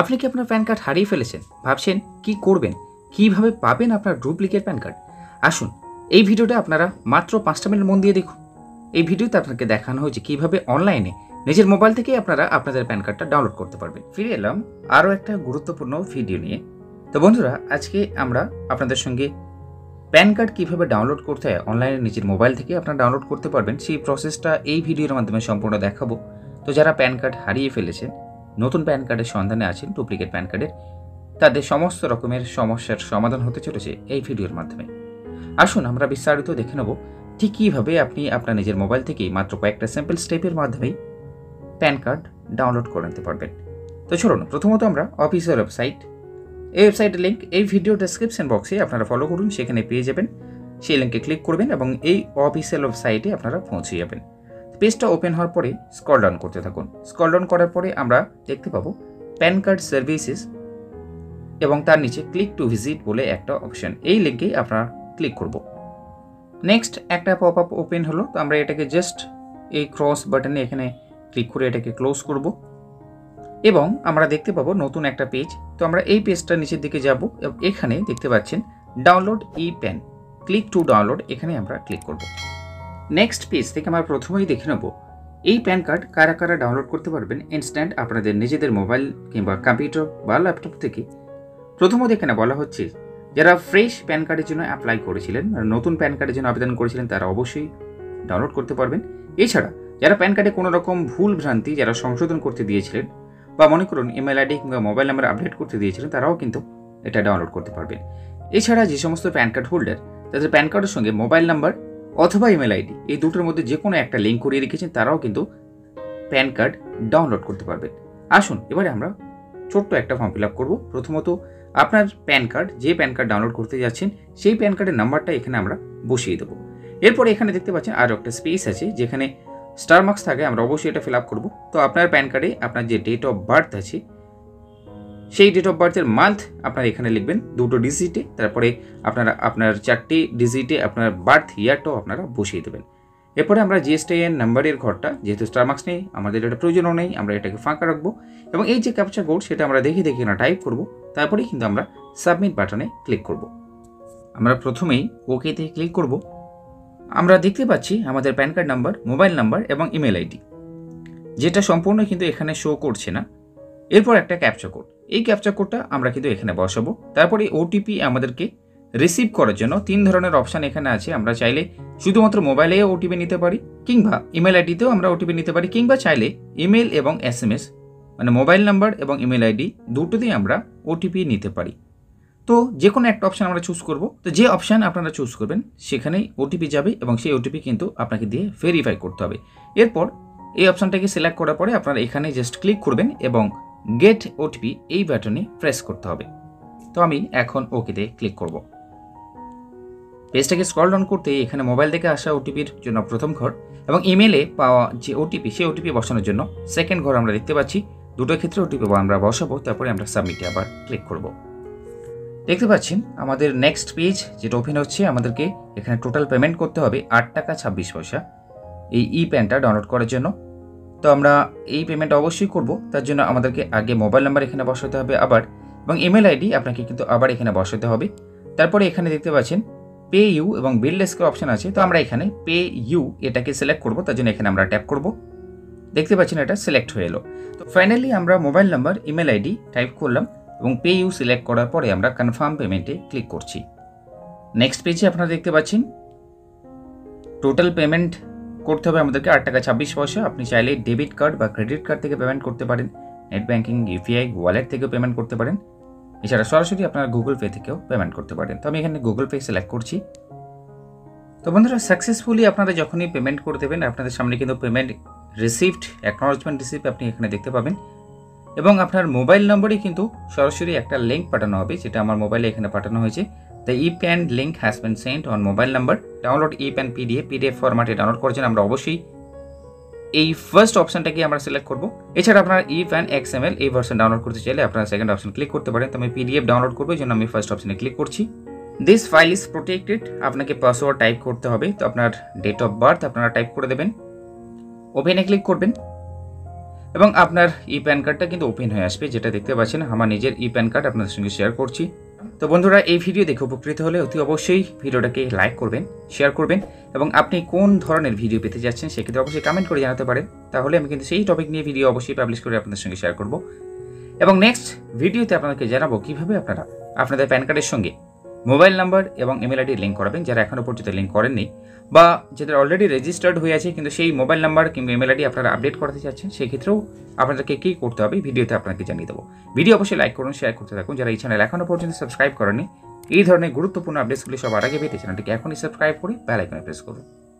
আপনি কি আপনার প্যান কার্ড হারিয়ে ফেলেছেন? ভাবছেন কি করবেন, কিভাবে পাবেন আপনার ডুপ্লিকেট প্যান কার্ড? আসুন এই ভিডিওটা আপনারা মাত্র 5 মিনিট মন দিয়ে দেখুন। এই ভিডিওতে আপনাকে দেখানো হয়েছে কিভাবে অনলাইনে নিজের মোবাইল থেকে আপনারা আপনাদের প্যান কার্ডটা ডাউনলোড করতে পারবেন। ফিরে এলাম আরও একটা গুরুত্বপূর্ণ ভিডিও নিয়ে। তো বন্ধুরা, আজকে আমরা আপনাদের সঙ্গে প্যান কার্ড কীভাবে ডাউনলোড করতে হয় অনলাইনে নিজের মোবাইল থেকে আপনারা ডাউনলোড করতে পারবেন, সেই প্রসেসটা এই ভিডিওর মাধ্যমে সম্পূর্ণ দেখাবো। তো যারা প্যান কার্ড হারিয়ে ফেলেছেন, নতুন প্যান কার্ডের সন্ধানে আছেন, ডুপ্লিকেট প্যান কার্ডের, তাদের সমস্ত রকমের সমস্যার সমাধান হতে চলেছে এই ভিডিওর মাধ্যমে। আসুন আমরা বিস্তারিত দেখে নেব ঠিক কীভাবে আপনি আপনার নিজের মোবাইল থেকেই মাত্র কয়েকটা সিম্পল স্টেপের মাধ্যমেই প্যান কার্ড ডাউনলোড করে নিতে পারবেন। তো চলুন প্রথমত আমরা অফিসিয়াল ওয়েবসাইট, এই ওয়েবসাইটের লিঙ্ক এই ভিডিও ডেসক্রিপশন বক্সে আপনারা ফলো করুন, সেখানে পেয়ে যাবেন। সেই লিঙ্কে ক্লিক করবেন এবং এই অফিসিয়াল ওয়েবসাইটে আপনারা পৌঁছে যাবেন। পেজটা ওপেন হওয়ার পরে স্ক্রল ডাউন করতে থাকুন। স্ক্রল ডাউন করার পরে আমরা দেখতে পাবো প্যান কার্ড সার্ভিসেস এবং তার নিচে ক্লিক টু ভিজিট বলে একটা অপশন, এই লিঙ্কে আপনারা ক্লিক করব। নেক্সট একটা পপ আপ ওপেন হলো, তো আমরা এটাকে জাস্ট এই ক্রস বাটনে এখানে ক্লিক করে এটাকে ক্লোজ করব এবং আমরা দেখতে পাবো নতুন একটা পেজ। তো আমরা এই পেজটা নিচের দিকে যাব এবং এখানে দেখতে পাচ্ছেন download e PAN, click to download, এখানে আমরা ক্লিক করব। নেক্সট পেজ থেকে আমরা প্রথমেই দেখে নেব এই প্যান কার্ড কারা কারা ডাউনলোড করতে পারবেন ইনস্ট্যান্ট আপনাদের নিজেদের মোবাইল কিংবা কম্পিউটার বা ল্যাপটপ থেকে। প্রথমত এখানে বলা হচ্ছে যারা ফ্রেশ প্যান কার্ডের জন্য অ্যাপ্লাই করেছিলেন, নতুন প্যান কার্ডের জন্য আবেদন করেছিলেন, তারা অবশ্যই ডাউনলোড করতে পারবেন। এছাড়া যারা প্যান কার্ডে কোনো রকম ভুল ভ্রান্তি যারা সংশোধন করতে দিয়েছিলেন বা মনে করুন ইমেল আইডি কিংবা মোবাইল নাম্বার আপডেট করতে দিয়েছিলেন, তারাও কিন্তু এটা ডাউনলোড করতে পারবেন। এছাড়া যে সমস্ত প্যান কার্ড হোল্ডার তাদের প্যান কার্ডের সঙ্গে মোবাইল নাম্বার অথবা ইমেল আইডি এই দুটোর মধ্যে যে কোনো একটা লিঙ্ক করিয়ে রেখেছেন, তারাও কিন্তু প্যান কার্ড ডাউনলোড করতে পারবেন। আসুন এবারে আমরা ছোট্ট একটা ফর্ম ফিল আপ করবো। প্রথমত আপনার প্যান কার্ড, যে প্যান কার্ড ডাউনলোড করতে যাচ্ছেন সেই প্যান কার্ডের নাম্বারটা এখানে আমরা বসিয়ে দেবো। এরপরে এখানে দেখতে পাচ্ছেন আরও একটা স্পেস আছে যেখানে স্টার মার্কস থাকে, আমরা অবশ্যই এটা ফিল আপ করবো। তো আপনার প্যান কার্ডে আপনার যে ডেট অফ বার্থ আছে সেই ডেট অফ বার্থের মান্থ আপনার এখানে লিখবেন 2 ডিজিটে, তারপরে আপনারা আপনার 4 ডিজিটে আপনার বার্থ ইয়ারটাও আপনারা বসিয়ে দেবেন। এরপরে আমরা জিএসটিএন নাম্বারের ঘরটা, যেহেতু স্টার মার্কস নেই আমাদের এটা প্রয়োজনও নেই, আমরা এটাকে ফাঁকা রাখবো এবং এই যে ক্যাপচা কোড সেটা আমরা দেখে না টাইপ করব, তারপরে কিন্তু আমরা সাবমিট বাটনে ক্লিক করব। আমরা প্রথমেই ওকেতে ক্লিক করব। আমরা দেখতে পাচ্ছি আমাদের PAN card number, mobile number এবং ইমেল আইডি, যেটা সম্পূর্ণ কিন্তু এখানে শো করছে না। এরপর একটা ক্যাপচা কোড, এই ক্যাপচা কোডটা আমরা কিন্তু এখানে বসাবো। তারপরে ওটিপি আমাদেরকে রিসিভ করার জন্য 3 ধরনের অপশান এখানে আছে। আমরা চাইলে শুধুমাত্র মোবাইলে ওটিপি নিতে পারি কিংবা ইমেল আইডিতেও আমরা ওটিপি নিতে পারি, কিংবা চাইলে ইমেল এবং SMS, মানে মোবাইল নাম্বার এবং ইমেল আইডি দুটোতেই আমরা ওটিপি নিতে পারি। তো যে কোনো একটা অপশান আমরা চুজ করব। তো যে অপশান আপনারা চুজ করবেন সেখানেই ওটিপি যাবে এবং সেই ওটিপি কিন্তু আপনাকে দিয়ে ভেরিফাই করতে হবে। এরপর এই অপশানটাকে সিলেক্ট করার পরে আপনারা এখানে জাস্ট ক্লিক করবেন এবং গেট ওটিপি এই বাটনে প্রেস করতে হবে। তো আমি এখন ওকেতে ক্লিক করব। পেজটাকে স্ক্রল ডাউন করতে এখানে মোবাইল থেকে আসা ওটিপির জন্য প্রথম ঘর এবং ইমেলে পাওয়া যে ওটিপি সেই ওটিপি বসানোর জন্য সেকেন্ড ঘর আমরা দেখতে পাচ্ছি। দুটো ক্ষেত্রে ওটিপি আমরা বসাবো, তারপরে আমরা সাবমিটে আবার ক্লিক করব। দেখতে পাচ্ছেন আমাদের নেক্সট পেজ যেটা ওপেন হচ্ছে, আমাদেরকে এখানে টোটাল পেমেন্ট করতে হবে 8 টাকা 26 পয়সা এই ই প্যানটা ডাউনলোড করার জন্য। তো আমরা এই পেমেন্ট অবশ্যই করব, তার জন্য আমাদেরকে আগে মোবাইল নাম্বার এখানে বসাতে হবে আবার, এবং ইমেল আইডি আপনাকে কিন্তু আবার এখানে বসাতে হবে। তারপরে এখানে দেখতে পাচ্ছেন পে ইউ এবং বিল ডেস্কের অপশান আছে, তো আমরা এখানে পে ইউ এটাকে সিলেক্ট করব, তার জন্য এখানে আমরা ট্যাপ করব। দেখতে পাচ্ছেন এটা সিলেক্ট হয়ে এলো। তো ফাইনালি আমরা mobile number, email ID type করলাম এবং পে ইউ সিলেক্ট করার পরে আমরা কনফার্ম পেমেন্টে ক্লিক করছি। নেক্সট পেজে আপনারা দেখতে পাচ্ছেন টোটাল পেমেন্ট করতে হবে আমাদেরকে 8 টাকা 26 পয়সা। আপনি চাইলে ডেবিট কার্ড বা ক্রেডিট কার্ড থেকে পেমেন্ট করতে পারেন, নেট ব্যাঙ্কিং, UPI, ওয়ালেট থেকেও পেমেন্ট করতে পারেন, এছাড়া সরাসরি আপনারা Google Pay থেকেও পেমেন্ট করতে পারেন। তো আমি এখানে Google Pay সিলেক্ট করছি। তো বন্ধুরা, সাকসেসফুলি আপনারা যখনই পেমেন্ট করে দেবেন আপনাদের সামনে কিন্তু পেমেন্ট রিসিভড, অ্যাকনোলেজমেন্ট রিসিপ্ট আপনি এখানে দেখতে পাবেন এবং আপনার মোবাইল নম্বরে কিন্তু সরাসরি একটা লিঙ্ক পাঠানো হবে, যেটা আমার মোবাইলে এখানে পাঠানো হয়েছে। The e-PAN link has been sent on mobile number. Download e-PAN PDF ফরম্যাটে ডাউনলোড করার জন্য আমরা অবশ্যই এই ফার্স্ট অপশানটাকে আমরা সিলেক্ট করব। এছাড়া আপনার e-PAN XML এই ভার্সন ডাউনলোড করতে চাইলে আপনারা সেকেন্ড অপশন ক্লিক করতে পারেন। তো আমি PDF ডাউনলোড করবো, এই জন্য আমি ফার্স্ট অপশানে ক্লিক করছি। This file is protected. আপনাকে পাসওয়ার্ড টাইপ করতে হবে, তো আপনার ডেট অফ বার্থ আপনারা টাইপ করে দেবেন, ওপেনে ক্লিক করবেন এবং আপনার ই প্যান কার্ডটা কিন্তু ওপেন হয়ে আসবে, যেটা দেখতে পাচ্ছেন আমার নিজের ই প্যান কার্ড আপনাদের সঙ্গে শেয়ার করছি। তো বন্ধুরা, এই ভিডিও দেখে উপকৃত হলে অতি অবশ্যই ভিডিওটাকে লাইক করবেন, শেয়ার করবেন এবং আপনি কোন ধরনের ভিডিও পেতে যাচ্ছেন সেক্ষেত্রে অবশ্যই কমেন্ট করে জানাতে পারেন, তাহলে আমি কিন্তু সেই টপিক নিয়ে ভিডিও অবশ্যই পাবলিশ করে আপনাদের সঙ্গে শেয়ার করব। এবং নেক্সট ভিডিওতে আপনাদেরকে জানাবো কীভাবে আপনারা আপনাদের প্যান কার্ডের সঙ্গে মোবাইল নাম্বার এবং ইমেল আইডি লিঙ্ক করাবেন যারা এখনও পর্যন্ত লিঙ্ক করেননি, বা যাদের অলরেডি রেজিস্টার্ড হয়ে আছে কিন্তু সেই মোবাইল নাম্বার কিংবা ইমেল আইডি আপনারা আপডেট করাতে চাচ্ছেন, সেক্ষেত্রেও আপনাদেরকে কী করতে হবে ভিডিওতে আপনাকে জানিয়ে দেবো। ভিডিও অবশ্যই লাইক করুন, শেয়ার করতে থাকুন। যারা এই চ্যানেল এখনও পর্যন্ত সাবস্ক্রাইব করেনি, এই ধরনের গুরুত্বপূর্ণ আপডেটসগুলি সবার আগে পেতে চ্যানেলটিকে এখনই সাবস্ক্রাইব করে বেল আইকনে প্রেস করুন।